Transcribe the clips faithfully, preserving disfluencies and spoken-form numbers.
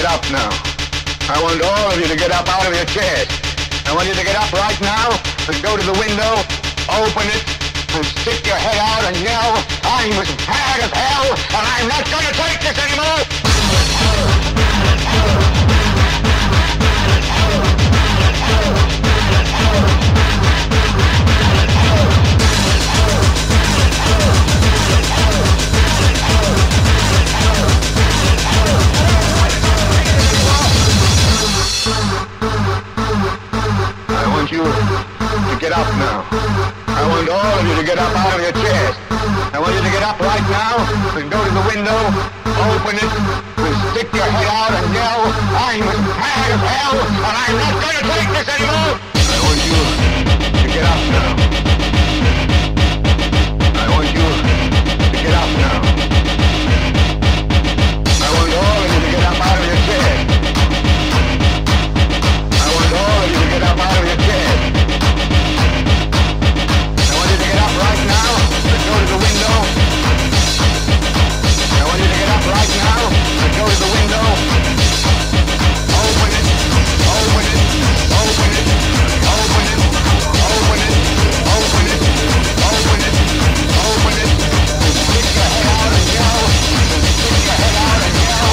get up now. I want all of you to get up out of your chairs. I want you to get up right now and go to the window, open it, and stick your head out and yell, I'm as mad as hell, and I'm not going to take this anymore! Get up now. I want all of you to get up out of your chairs. I want you to get up right now and go to the window, open it, and stick your head out and yell, I'm as mad as hell, and I'm not going to take this anymore! I want you to get up now. I want you to get up now. I want all of you to get up out of your chairs. I want all of you to get up out of your chairs. Right now, let's go to the window. I want you to get up right now. Let's go to the window. Open it, open it, open it, open it, open it, open it, open it, open it. Stick your head out and yell. Stick your head out and yell.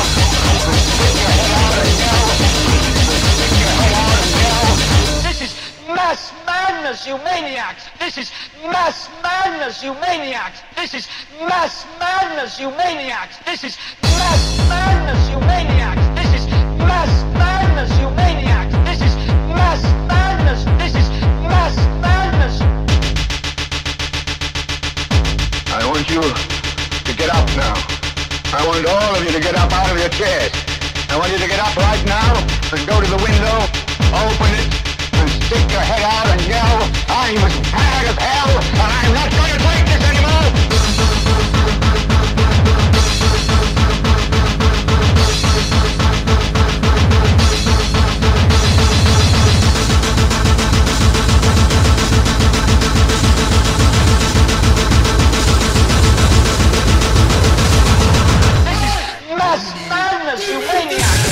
Stick your head out and yell. Stick your head out and yell. This is mass madness, you maniacs. This is mass madness, you maniacs! This is mass madness, you maniacs! This is mass madness, you maniacs! This is mass madness, you maniacs! This is mass madness! This is mass madness! I want you to get up now. I want all of you to get up out of your chairs. I want you to get up right now and go to the window, open it, and stick your head out and yell, I'm as mad as hell, and I'm not going to take this anymore! This is mass madness, you maniacs!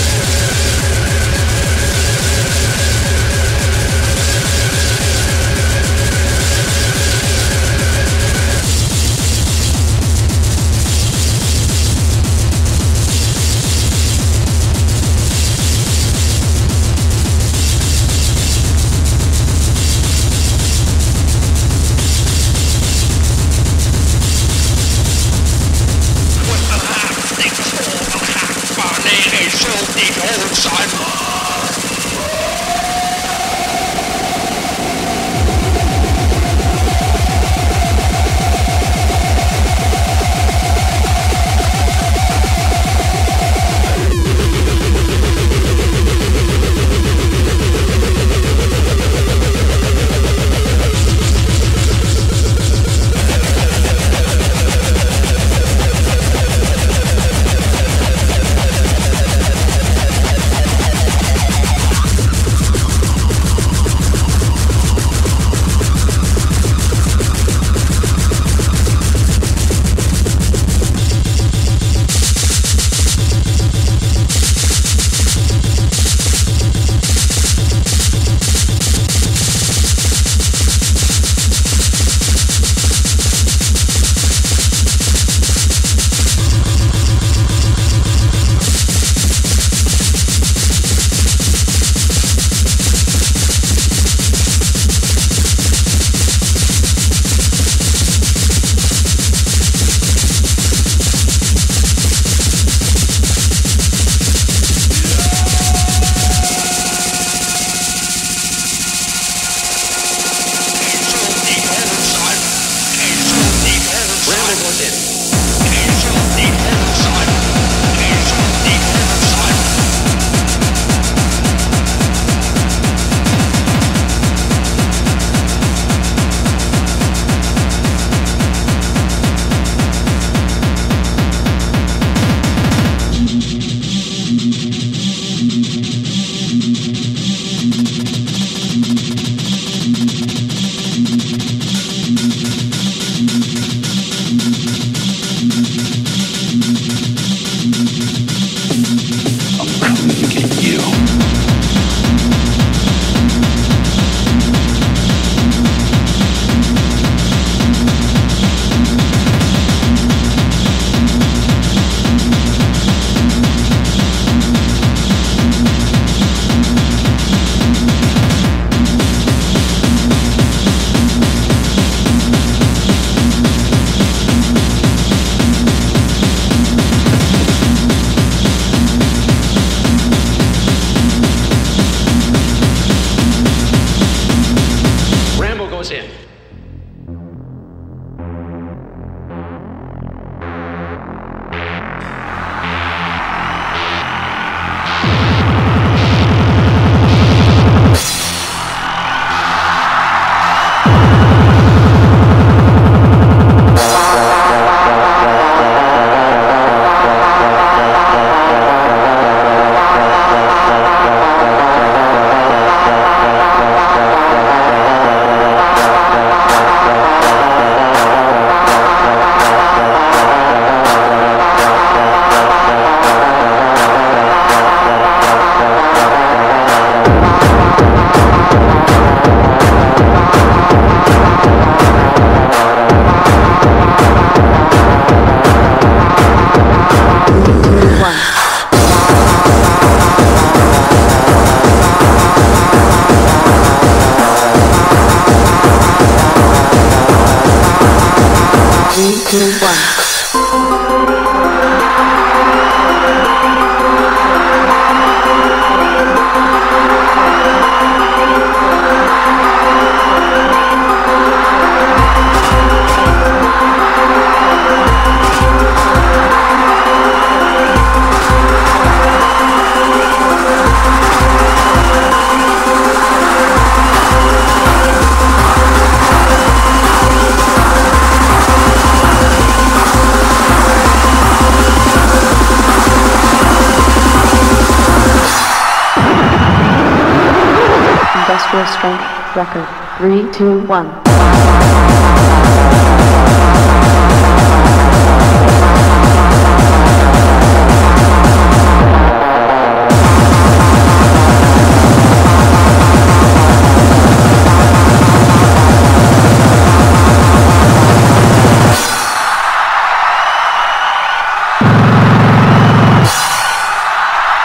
record. Three, two, one.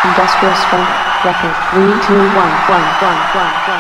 Industrial Strength record. Three, two, one, one, one, one, one, one, one.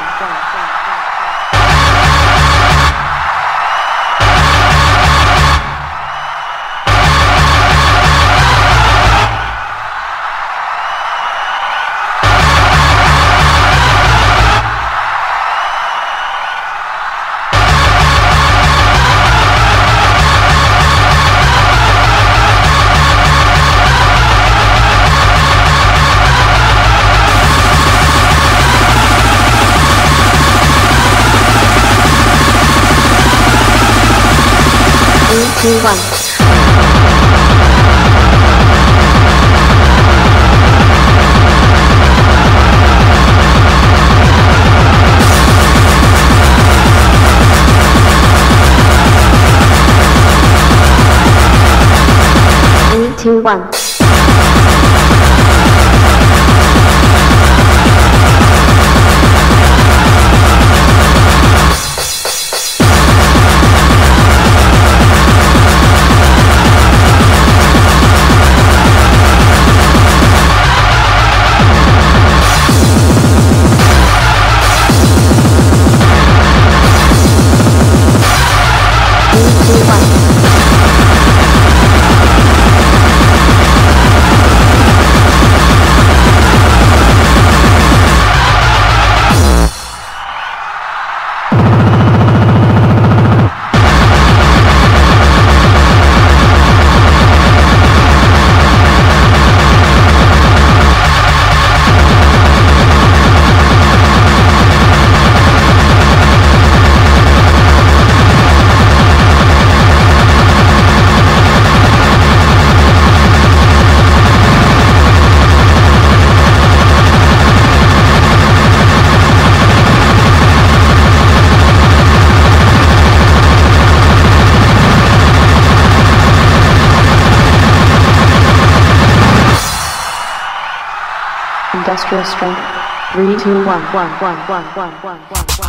Two, one. Three, two, one. Industrial Strength. Three, two, one, one, one, one, one, one, one, one, one, one.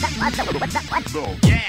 No. Yeah.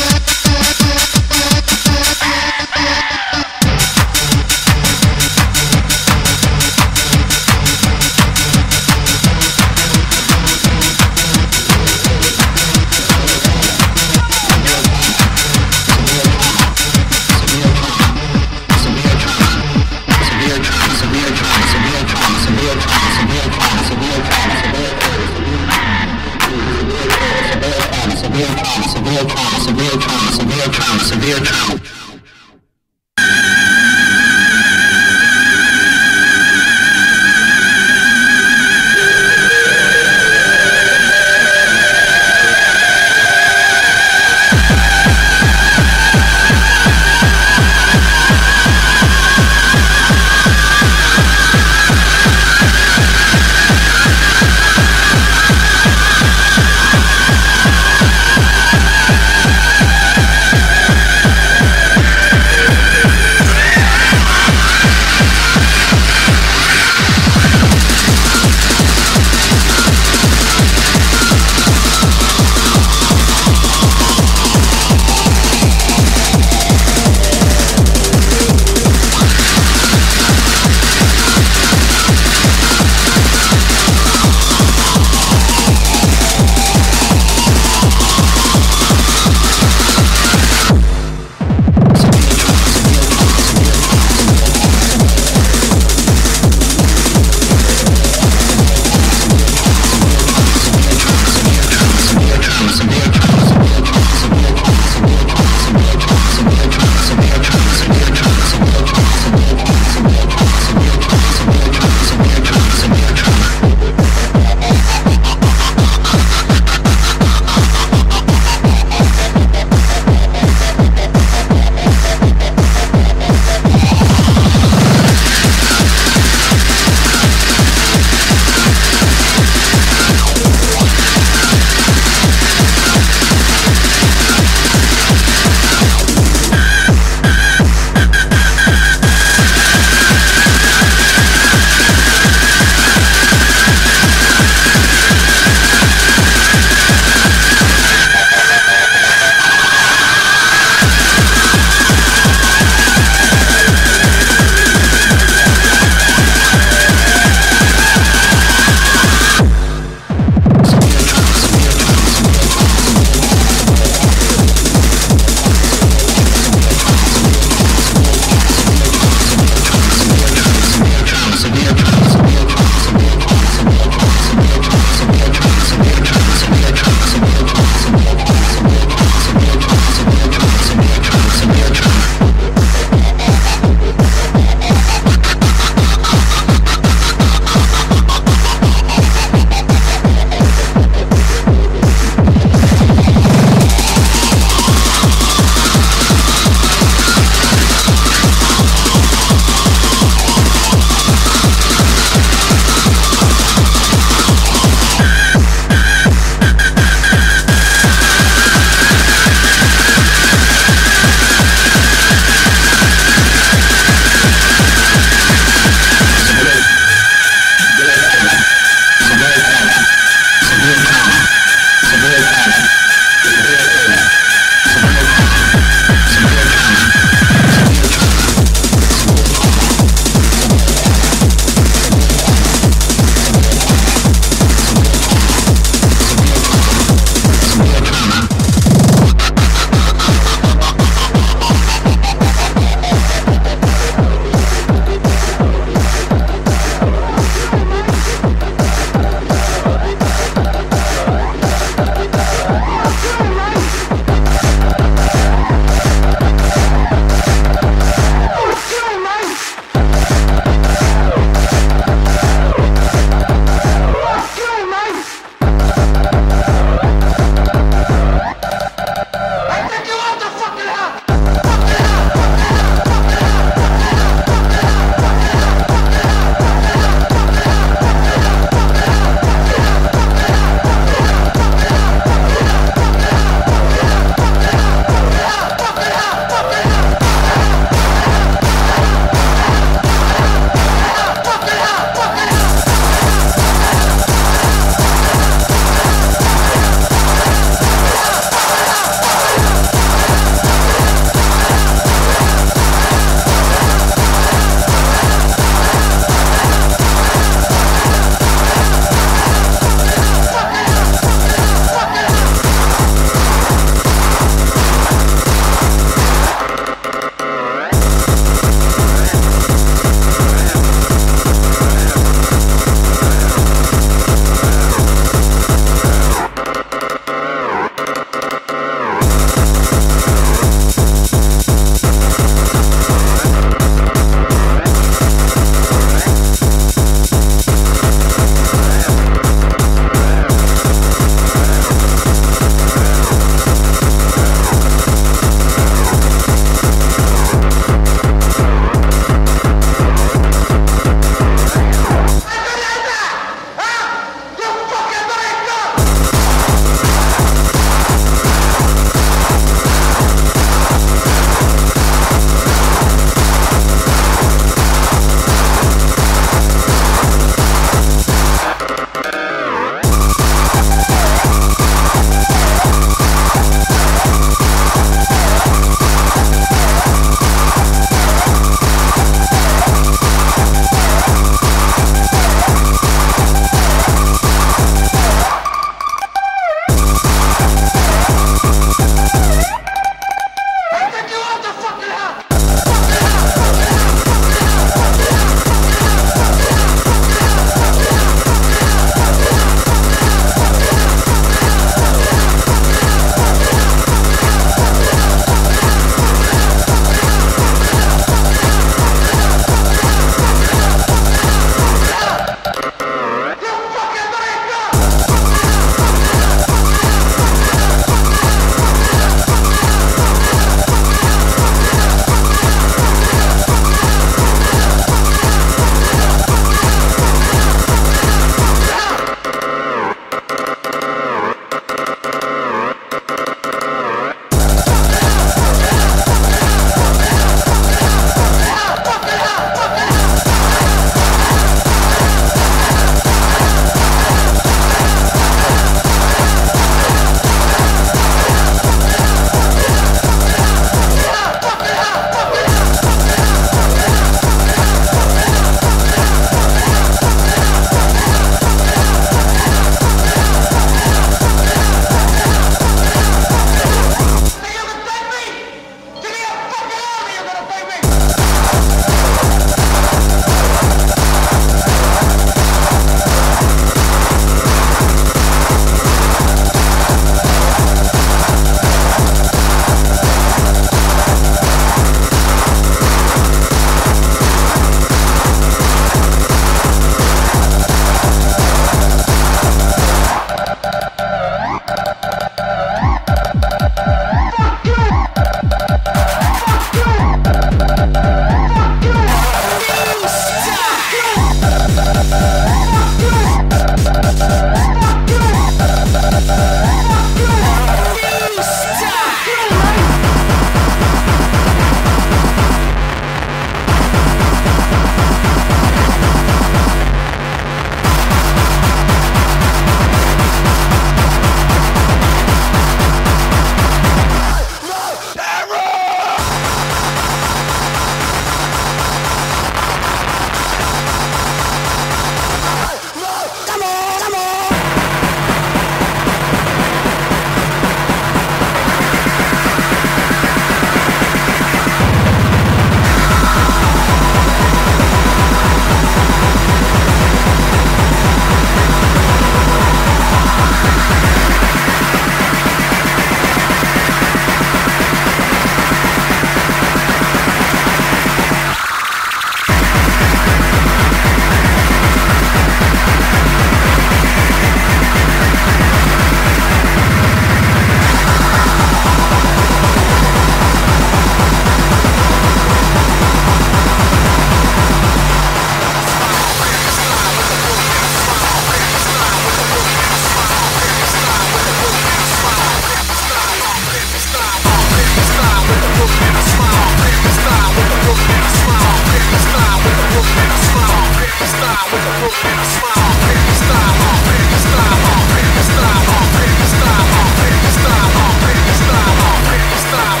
style with a hook and a smile. Baby style, baby style, baby style, baby style, baby style, baby style, baby style.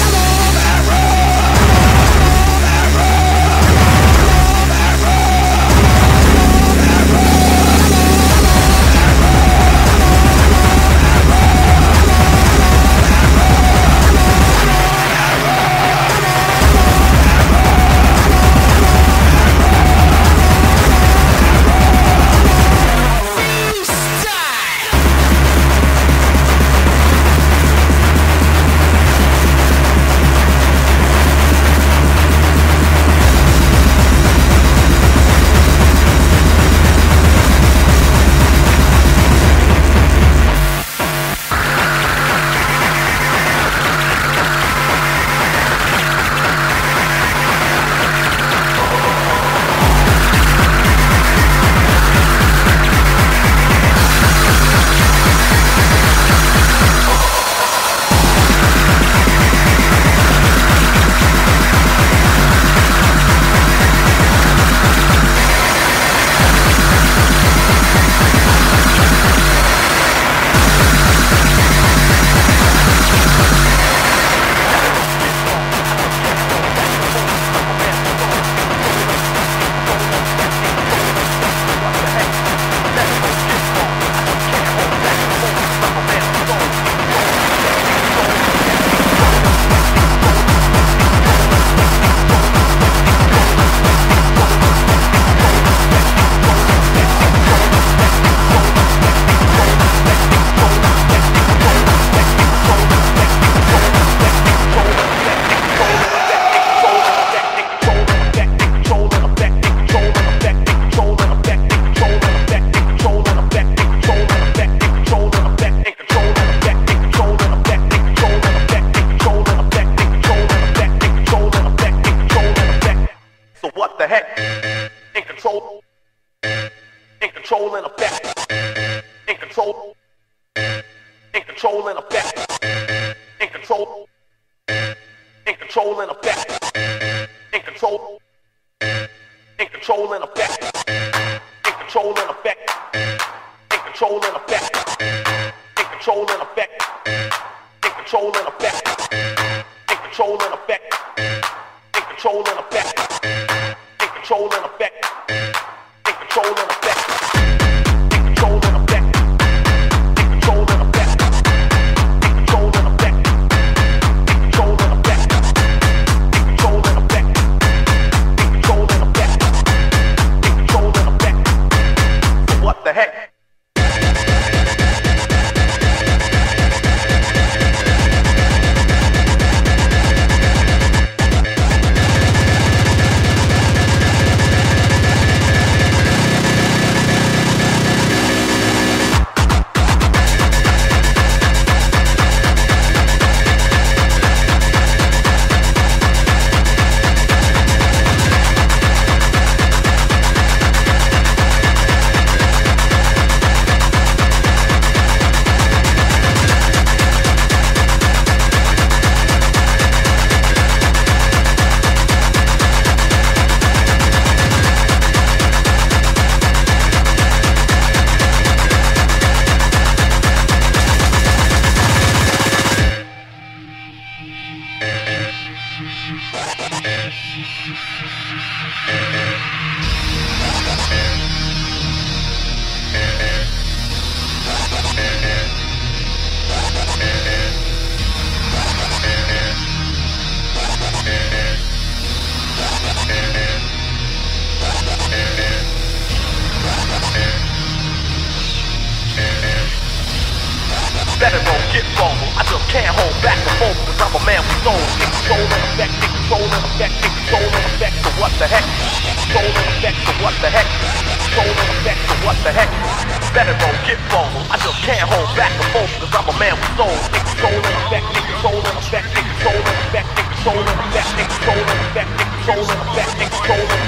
Come on, Arrow. Soul in a plastic, soul in a plastic, soul in a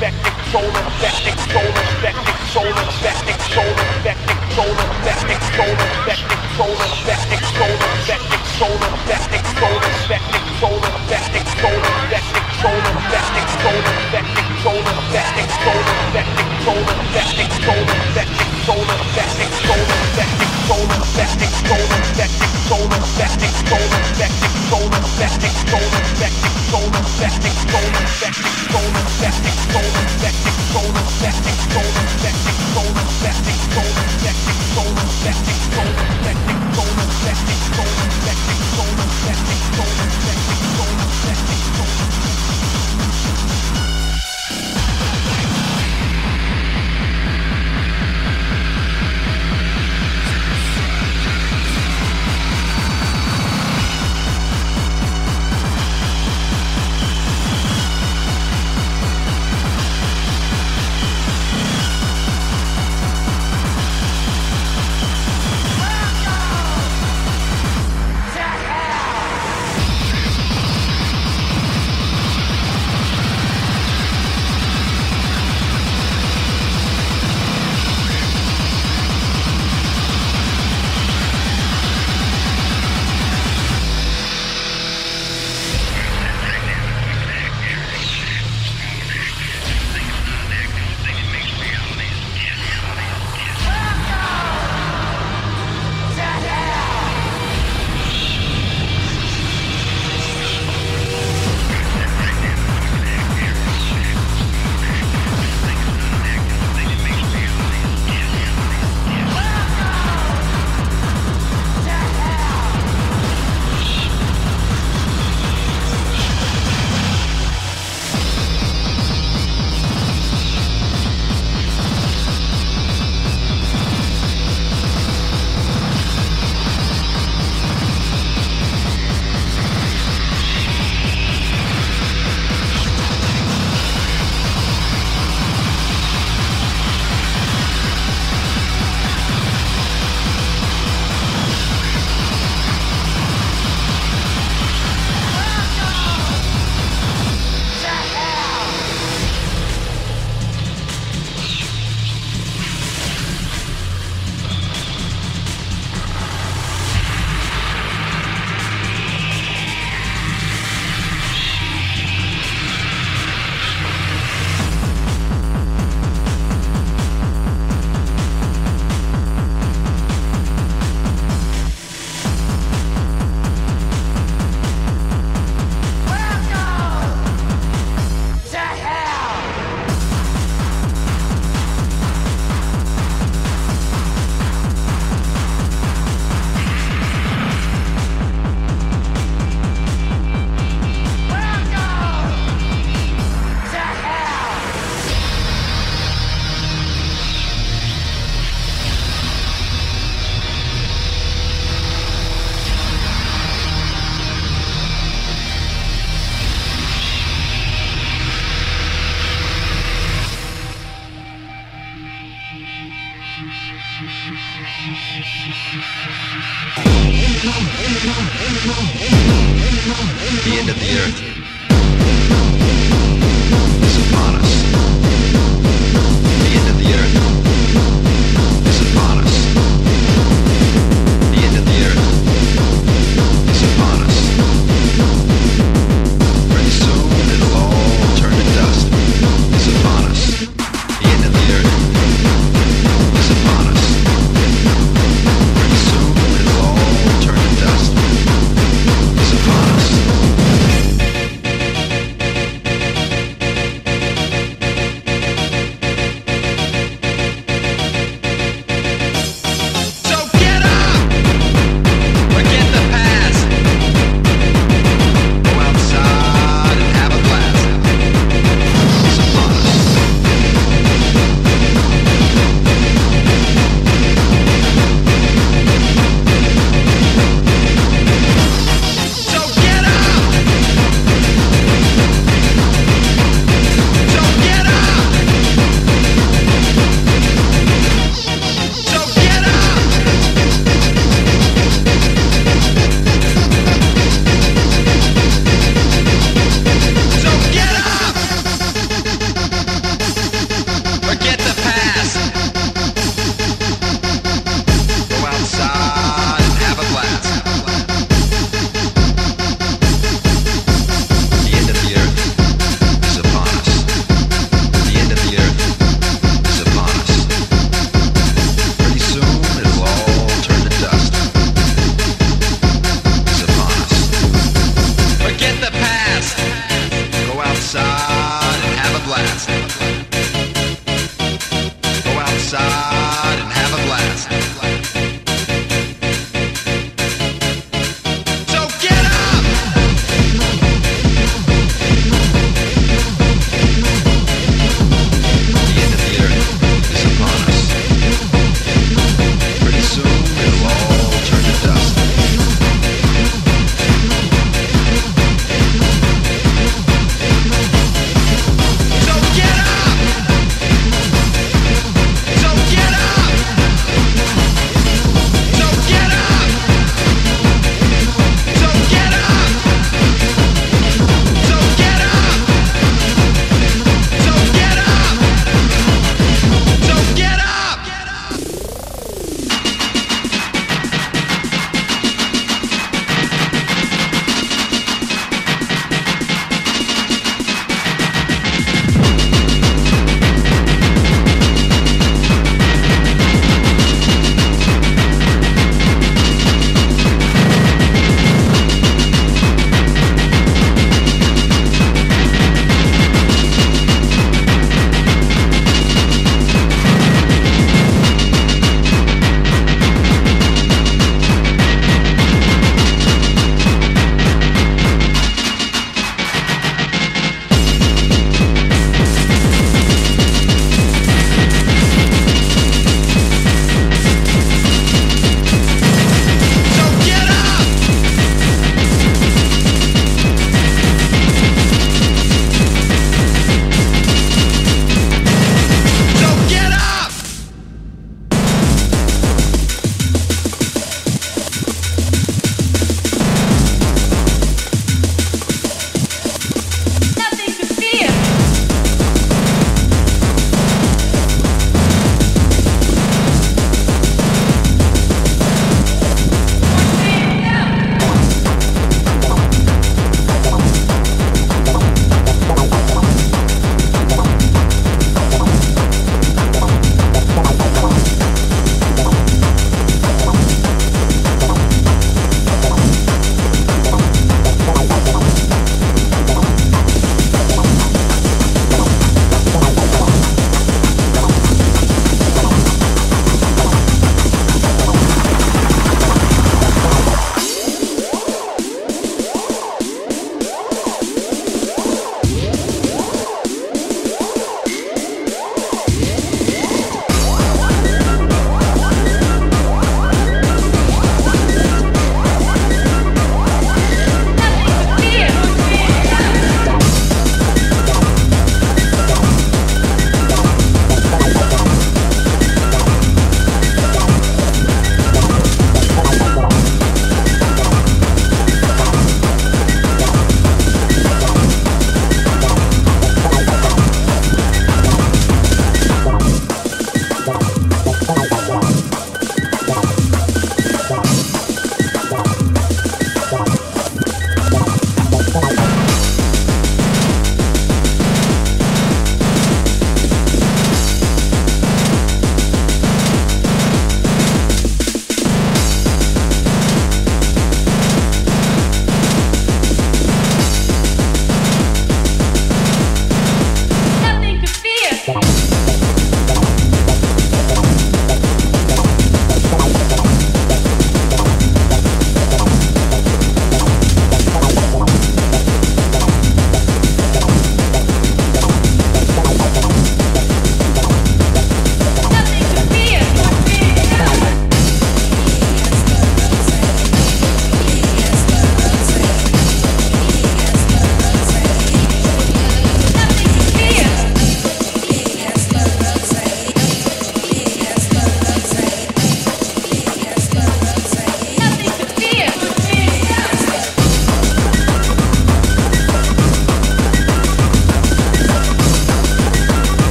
plastic, soul in a plastic, soul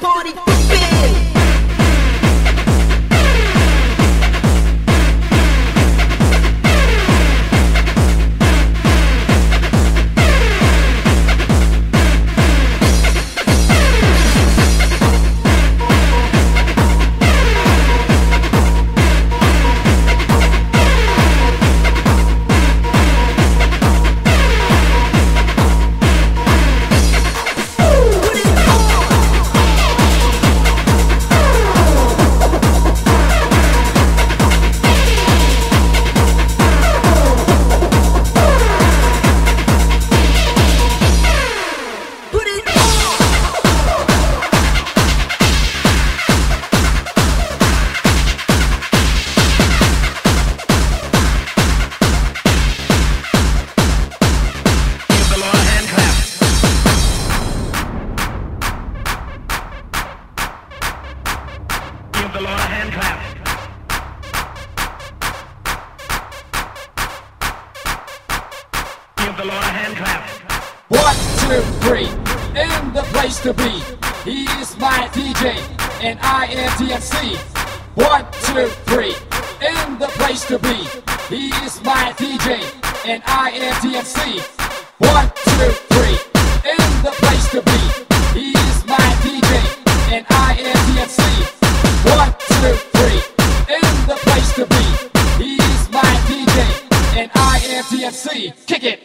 party big. Give the Lord a hand clap. Give the Lord a hand clap. One, two, three, in the place to be. He is my D J, and I am D M C. One, two, three, in the place to be. He is my D J, and I am D M C. One, two, three, in the place to be. He is my D J, and I am D M C. One, two, three, in the place to be. He is my D J, and I am D M C. Kick it!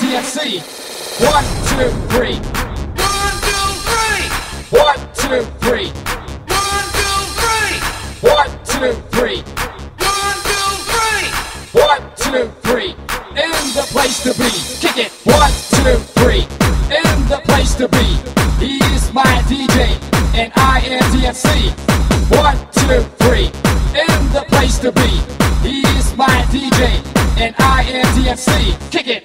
D M C. One, two, three. One, two, three. One, two, three. One, two, three. One, two, three. One, two, three. One, two, three. In the place to be. Kick it. One, two, three. In the place to be. He is my D J, and I am D M C. One, two, three. In the place to be. He is my D J, and I am D M C. Kick it.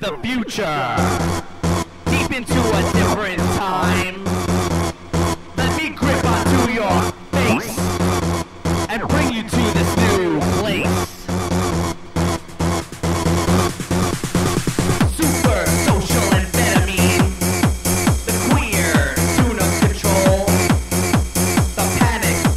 The future, deep into a different time. Let me grip onto your face and bring you to this new place. Super social amphetamine, the queer tune of control, the panic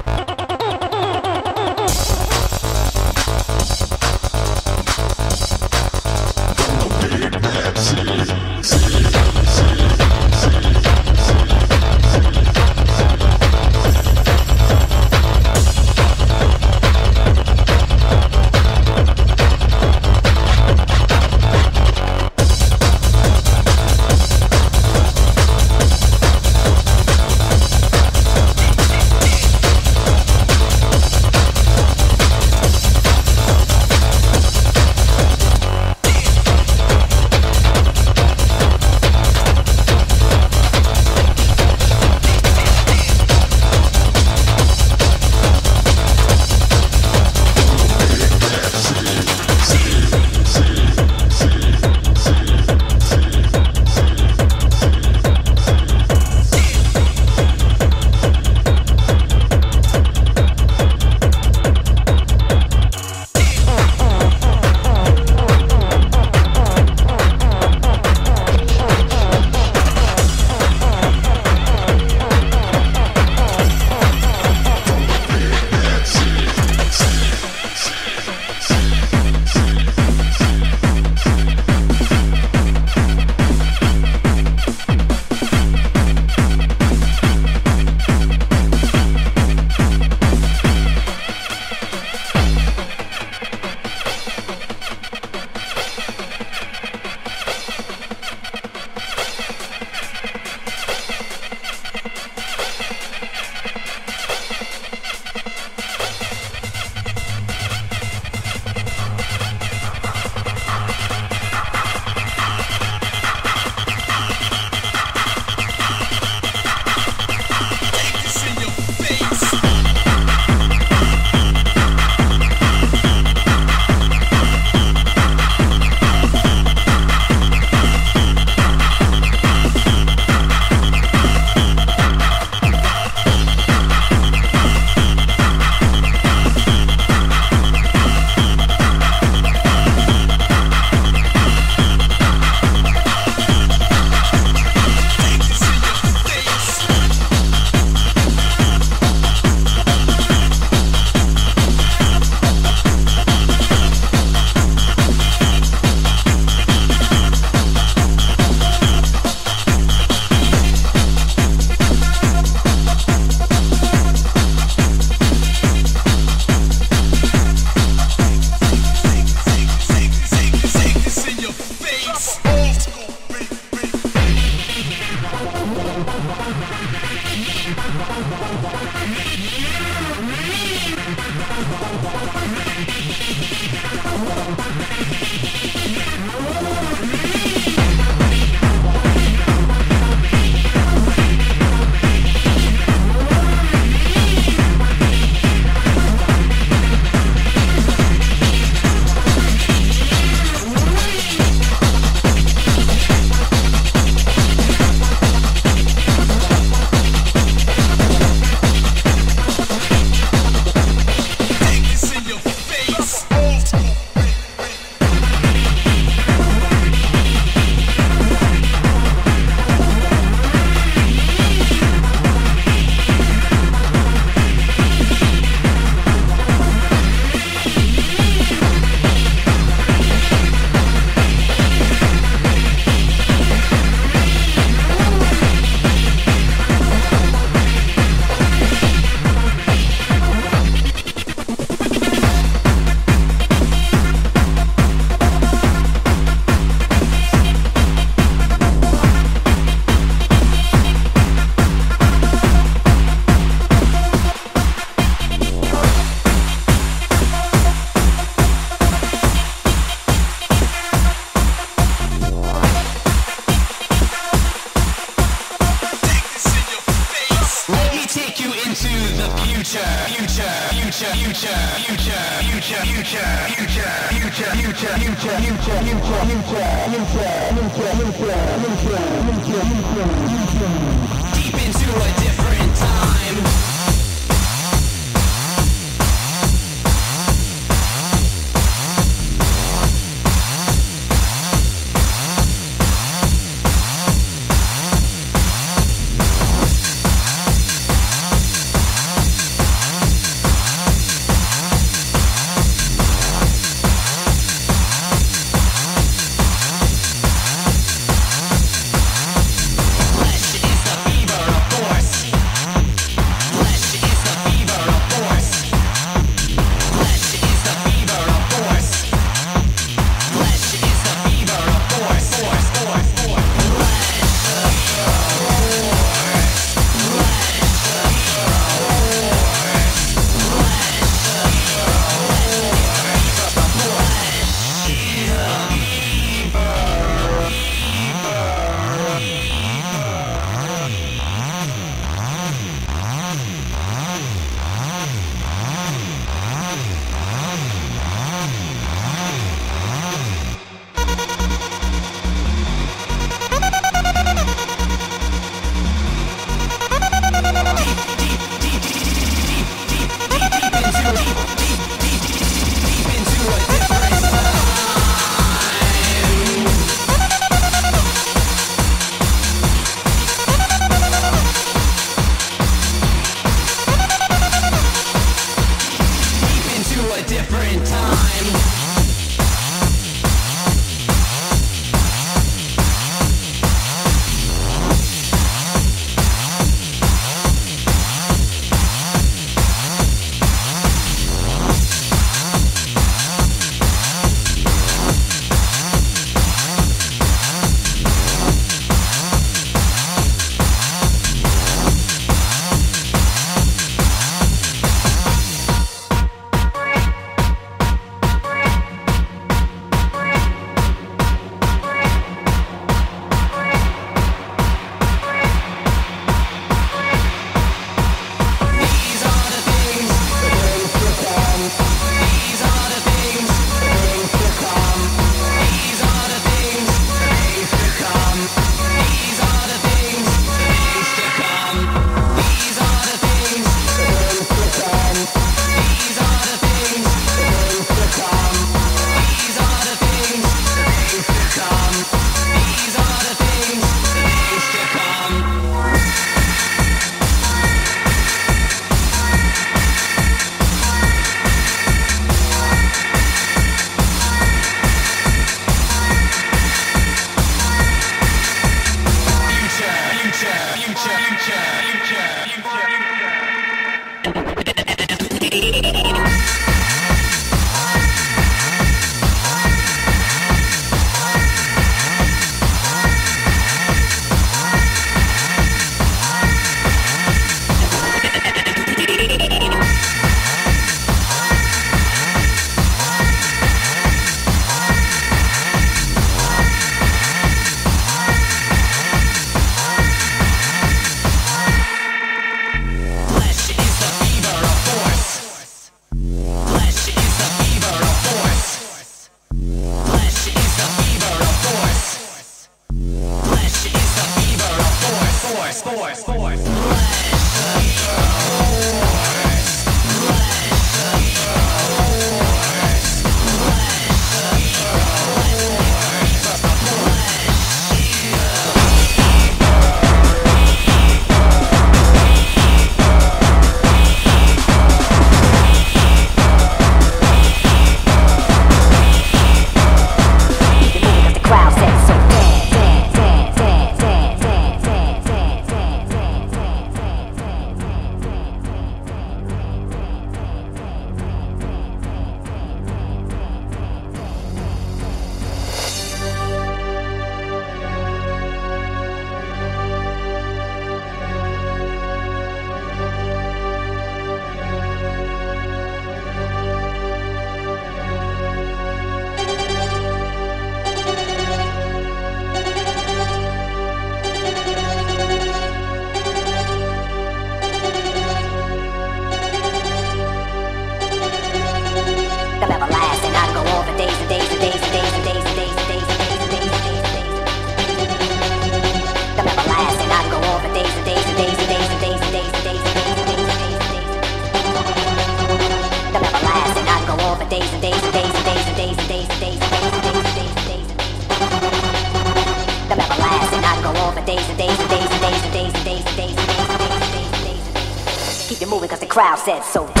crowd said so.